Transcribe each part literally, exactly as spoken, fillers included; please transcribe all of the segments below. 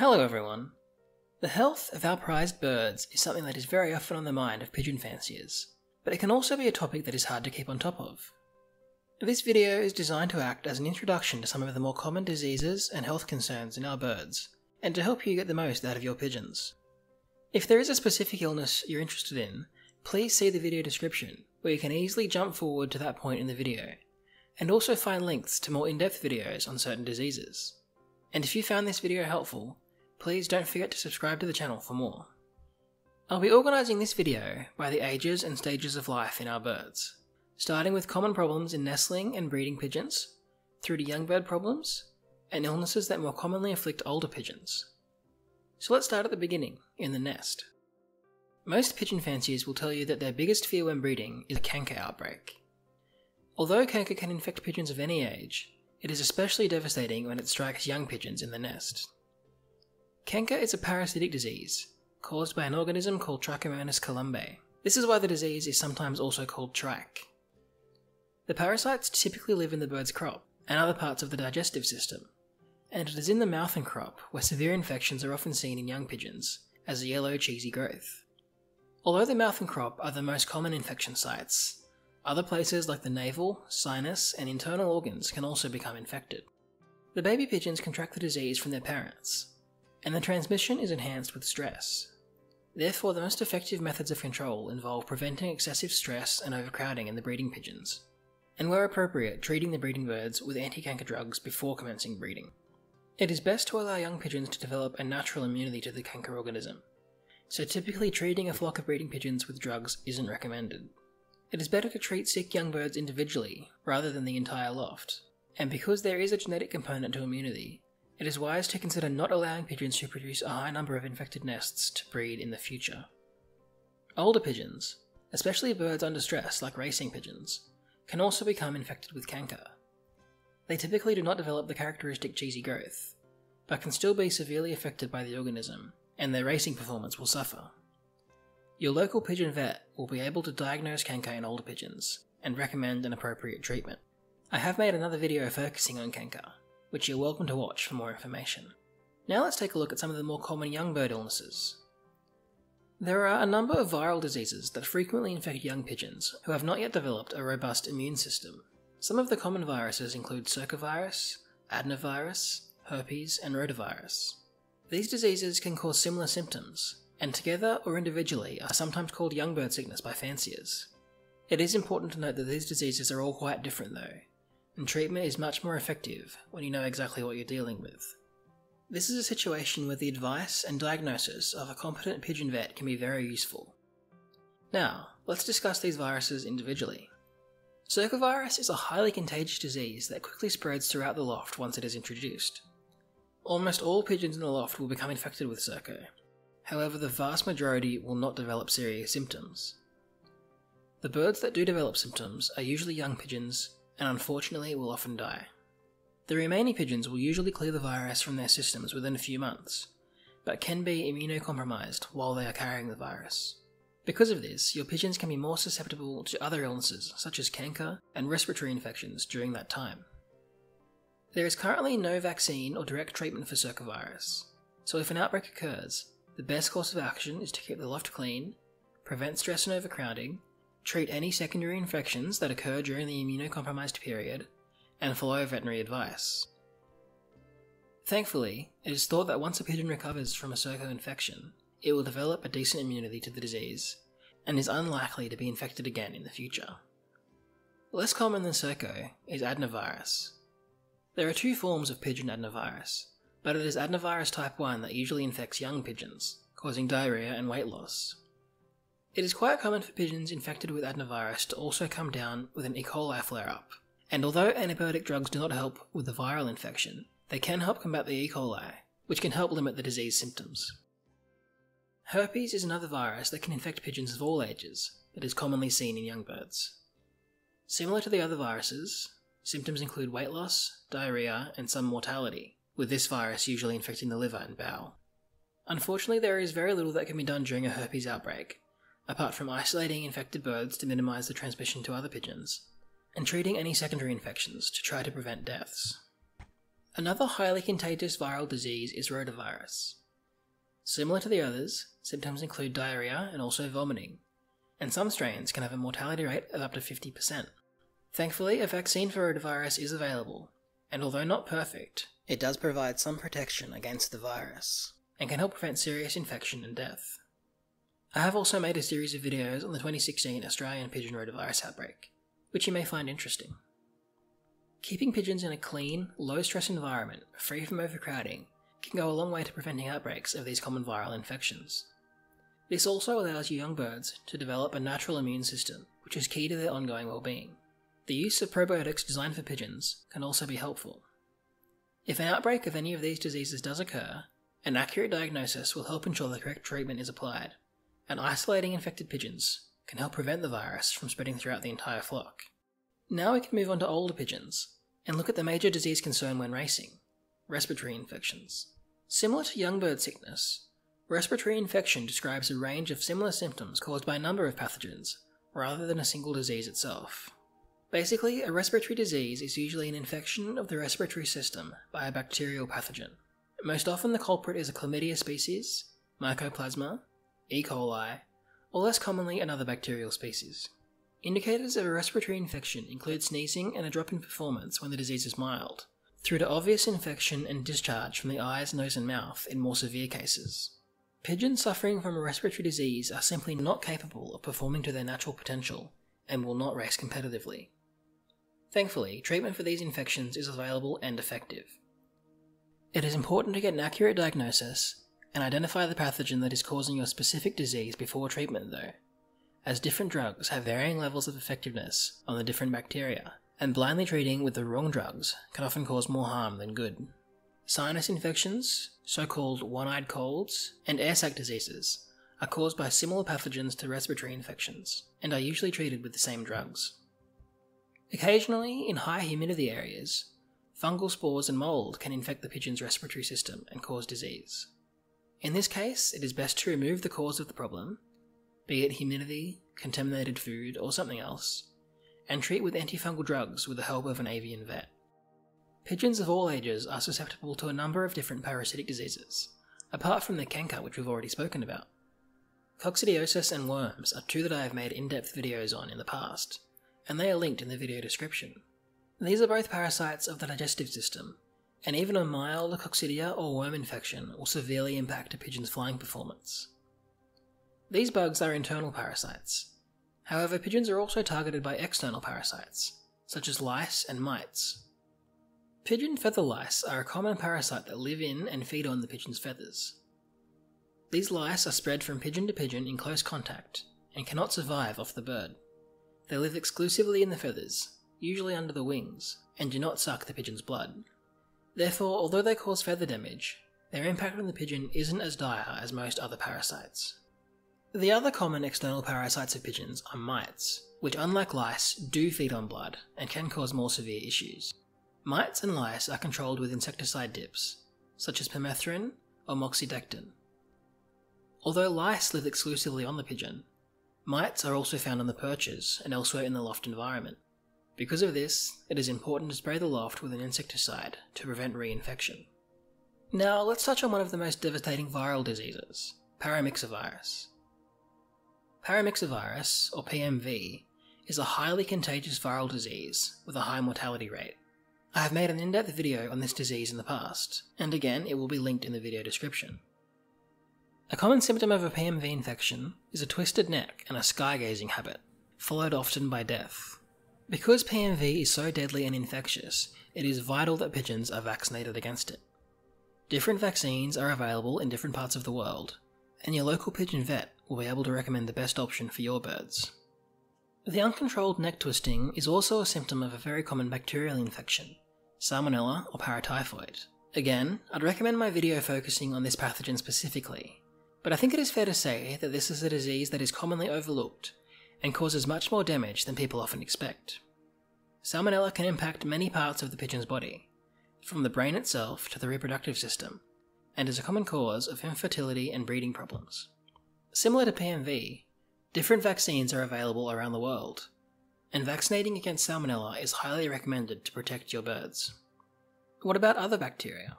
Hello everyone! The health of our prized birds is something that is very often on the mind of pigeon fanciers, but it can also be a topic that is hard to keep on top of. This video is designed to act as an introduction to some of the more common diseases and health concerns in our birds, and to help you get the most out of your pigeons. If there is a specific illness you're interested in, please see the video description, where you can easily jump forward to that point in the video, and also find links to more in-depth videos on certain diseases. And if you found this video helpful, please don't forget to subscribe to the channel for more. I'll be organising this video by the ages and stages of life in our birds, starting with common problems in nestling and breeding pigeons, through to young bird problems, and illnesses that more commonly afflict older pigeons. So let's start at the beginning, in the nest. Most pigeon fanciers will tell you that their biggest fear when breeding is a canker outbreak. Although canker can infect pigeons of any age, it is especially devastating when it strikes young pigeons in the nest. Canker is a parasitic disease, caused by an organism called Trichomonas columbae. This is why the disease is sometimes also called trich. The parasites typically live in the bird's crop and other parts of the digestive system, and it is in the mouth and crop where severe infections are often seen in young pigeons, as a yellow, cheesy growth. Although the mouth and crop are the most common infection sites, other places like the navel, sinus, and internal organs can also become infected. The baby pigeons contract the disease from their parents, and the transmission is enhanced with stress. Therefore, the most effective methods of control involve preventing excessive stress and overcrowding in the breeding pigeons, and where appropriate, treating the breeding birds with anti-canker drugs before commencing breeding. It is best to allow young pigeons to develop a natural immunity to the canker organism, so typically treating a flock of breeding pigeons with drugs isn't recommended. It is better to treat sick young birds individually, rather than the entire loft, and because there is a genetic component to immunity, it is wise to consider not allowing pigeons who produce a high number of infected nests to breed in the future. Older pigeons, especially birds under stress like racing pigeons, can also become infected with canker. They typically do not develop the characteristic cheesy growth, but can still be severely affected by the organism, and their racing performance will suffer. Your local pigeon vet will be able to diagnose canker in older pigeons, and recommend an appropriate treatment. I have made another video focusing on canker, which you're welcome to watch for more information. Now let's take a look at some of the more common young bird illnesses. There are a number of viral diseases that frequently infect young pigeons who have not yet developed a robust immune system. Some of the common viruses include circovirus, adenovirus, herpes, and rotavirus. These diseases can cause similar symptoms, and together or individually are sometimes called young bird sickness by fanciers. It is important to note that these diseases are all quite different though, and treatment is much more effective when you know exactly what you're dealing with. This is a situation where the advice and diagnosis of a competent pigeon vet can be very useful. Now, let's discuss these viruses individually. Circovirus is a highly contagious disease that quickly spreads throughout the loft once it is introduced. Almost all pigeons in the loft will become infected with circo, however the vast majority will not develop serious symptoms. The birds that do develop symptoms are usually young pigeons, and unfortunately will often die. The remaining pigeons will usually clear the virus from their systems within a few months, but can be immunocompromised while they are carrying the virus. Because of this, your pigeons can be more susceptible to other illnesses such as canker and respiratory infections during that time. There is currently no vaccine or direct treatment for circovirus, so if an outbreak occurs, the best course of action is to keep the loft clean, prevent stress and overcrowding, treat any secondary infections that occur during the immunocompromised period, and follow veterinary advice. Thankfully, it is thought that once a pigeon recovers from a circo infection, it will develop a decent immunity to the disease, and is unlikely to be infected again in the future. Less common than circo is adenovirus. There are two forms of pigeon adenovirus, but it is adenovirus type one that usually infects young pigeons, causing diarrhea and weight loss. It is quite common for pigeons infected with adenovirus to also come down with an E. coli flare-up, and although antibiotic drugs do not help with the viral infection, they can help combat the E. coli, which can help limit the disease symptoms. Herpes is another virus that can infect pigeons of all ages, that is commonly seen in young birds. Similar to the other viruses, symptoms include weight loss, diarrhea, and some mortality, with this virus usually infecting the liver and bowel. Unfortunately, there is very little that can be done during a herpes outbreak, apart from isolating infected birds to minimise the transmission to other pigeons, and treating any secondary infections to try to prevent deaths. Another highly contagious viral disease is rotavirus. Similar to the others, symptoms include diarrhea and also vomiting, and some strains can have a mortality rate of up to fifty percent. Thankfully, a vaccine for rotavirus is available, and although not perfect, it does provide some protection against the virus, and can help prevent serious infection and death. I have also made a series of videos on the twenty sixteen Australian pigeon rotavirus outbreak, which you may find interesting. Keeping pigeons in a clean, low-stress environment, free from overcrowding, can go a long way to preventing outbreaks of these common viral infections. This also allows young birds to develop a natural immune system, which is key to their ongoing well-being. The use of probiotics designed for pigeons can also be helpful. If an outbreak of any of these diseases does occur, an accurate diagnosis will help ensure the correct treatment is applied, and isolating infected pigeons can help prevent the virus from spreading throughout the entire flock. Now we can move on to older pigeons, and look at the major disease concern when racing, respiratory infections. Similar to young bird sickness, respiratory infection describes a range of similar symptoms caused by a number of pathogens, rather than a single disease itself. Basically, a respiratory disease is usually an infection of the respiratory system by a bacterial pathogen. Most often the culprit is a chlamydia species, mycoplasma, E. coli, or less commonly another bacterial species. Indicators of a respiratory infection include sneezing and a drop in performance when the disease is mild, through to obvious infection and discharge from the eyes, nose and mouth in more severe cases. Pigeons suffering from a respiratory disease are simply not capable of performing to their natural potential and will not race competitively. Thankfully, treatment for these infections is available and effective. It is important to get an accurate diagnosis and identify the pathogen that is causing your specific disease before treatment though, as different drugs have varying levels of effectiveness on the different bacteria, and blindly treating with the wrong drugs can often cause more harm than good. Sinus infections, so-called one-eyed colds, and air sac diseases are caused by similar pathogens to respiratory infections, and are usually treated with the same drugs. Occasionally, in high humidity areas, fungal spores and mold can infect the pigeon's respiratory system and cause disease. In this case, it is best to remove the cause of the problem, be it humidity, contaminated food, or something else, and treat with antifungal drugs with the help of an avian vet. Pigeons of all ages are susceptible to a number of different parasitic diseases, apart from the canker which we've already spoken about. Coccidiosis and worms are two that I have made in-depth videos on in the past, and they are linked in the video description. These are both parasites of the digestive system, and even a mild coccidia or worm infection will severely impact a pigeon's flying performance. These bugs are internal parasites. However, pigeons are also targeted by external parasites, such as lice and mites. Pigeon feather lice are a common parasite that live in and feed on the pigeon's feathers. These lice are spread from pigeon to pigeon in close contact, and cannot survive off the bird. They live exclusively in the feathers, usually under the wings, and do not suck the pigeon's blood. Therefore, although they cause feather damage, their impact on the pigeon isn't as dire as most other parasites. The other common external parasites of pigeons are mites, which unlike lice do feed on blood and can cause more severe issues. Mites and lice are controlled with insecticide dips, such as permethrin or moxidectin. Although lice live exclusively on the pigeon, mites are also found on the perches and elsewhere in the loft environment. Because of this, it is important to spray the loft with an insecticide to prevent reinfection. Now let's touch on one of the most devastating viral diseases, paramyxovirus. Paramyxovirus, or P M V, is a highly contagious viral disease with a high mortality rate. I have made an in-depth video on this disease in the past, and again it will be linked in the video description. A common symptom of a P M V infection is a twisted neck and a sky-gazing habit, followed often by death. Because P M V is so deadly and infectious, it is vital that pigeons are vaccinated against it. Different vaccines are available in different parts of the world, and your local pigeon vet will be able to recommend the best option for your birds. The uncontrolled neck twisting is also a symptom of a very common bacterial infection, Salmonella or paratyphoid. Again, I'd recommend my video focusing on this pathogen specifically, but I think it is fair to say that this is a disease that is commonly overlooked and causes much more damage than people often expect. Salmonella can impact many parts of the pigeon's body, from the brain itself to the reproductive system, and is a common cause of infertility and breeding problems. Similar to P M V, different vaccines are available around the world, and vaccinating against Salmonella is highly recommended to protect your birds. What about other bacteria?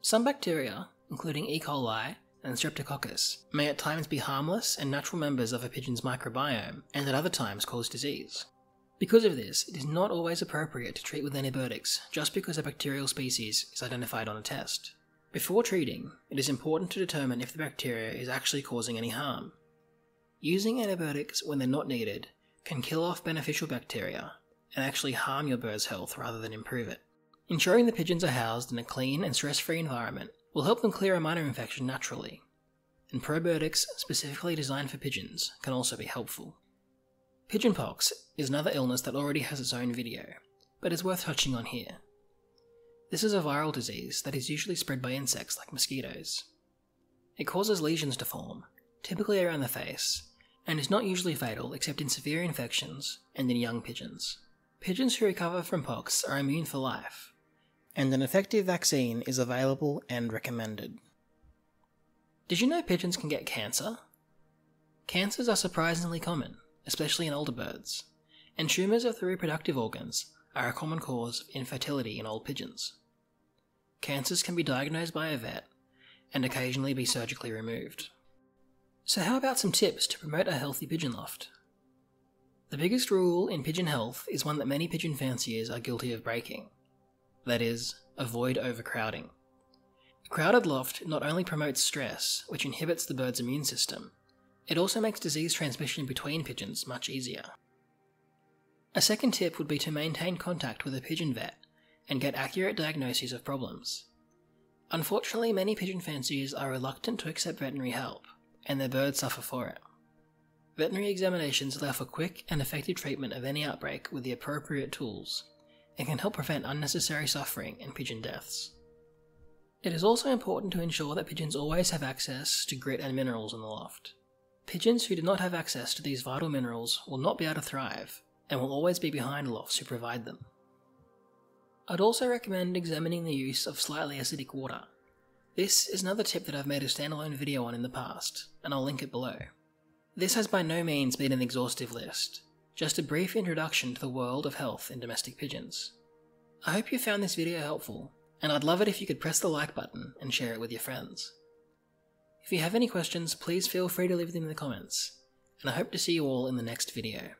Some bacteria, including E. coli and streptococcus, may at times be harmless and natural members of a pigeon's microbiome, and at other times cause disease. Because of this, it is not always appropriate to treat with antibiotics just because a bacterial species is identified on a test. Before treating, it is important to determine if the bacteria is actually causing any harm. Using antibiotics when they're not needed can kill off beneficial bacteria and actually harm your bird's health rather than improve it. Ensuring the pigeons are housed in a clean and stress-free environment will help them clear a minor infection naturally, and probiotics specifically designed for pigeons can also be helpful. Pigeon pox is another illness that already has its own video, but is worth touching on here. This is a viral disease that is usually spread by insects like mosquitoes. It causes lesions to form, typically around the face, and is not usually fatal except in severe infections and in young pigeons. Pigeons who recover from pox are immune for life, and an effective vaccine is available and recommended. Did you know pigeons can get cancer? Cancers are surprisingly common, especially in older birds, and tumours of the reproductive organs are a common cause of infertility in old pigeons. Cancers can be diagnosed by a vet and occasionally be surgically removed. So how about some tips to promote a healthy pigeon loft? The biggest rule in pigeon health is one that many pigeon fanciers are guilty of breaking. That is, avoid overcrowding. A crowded loft not only promotes stress, which inhibits the bird's immune system, it also makes disease transmission between pigeons much easier. A second tip would be to maintain contact with a pigeon vet and get accurate diagnoses of problems. Unfortunately, many pigeon fanciers are reluctant to accept veterinary help, and their birds suffer for it. Veterinary examinations allow for quick and effective treatment of any outbreak with the appropriate tools, and can help prevent unnecessary suffering and pigeon deaths. It is also important to ensure that pigeons always have access to grit and minerals in the loft. Pigeons who do not have access to these vital minerals will not be able to thrive, and will always be behind lofts who provide them. I'd also recommend examining the use of slightly acidic water. This is another tip that I've made a standalone video on in the past, and I'll link it below. This has by no means been an exhaustive list, just a brief introduction to the world of health in domestic pigeons. I hope you found this video helpful, and I'd love it if you could press the like button and share it with your friends. If you have any questions, please feel free to leave them in the comments, and I hope to see you all in the next video.